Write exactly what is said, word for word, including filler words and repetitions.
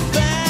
back.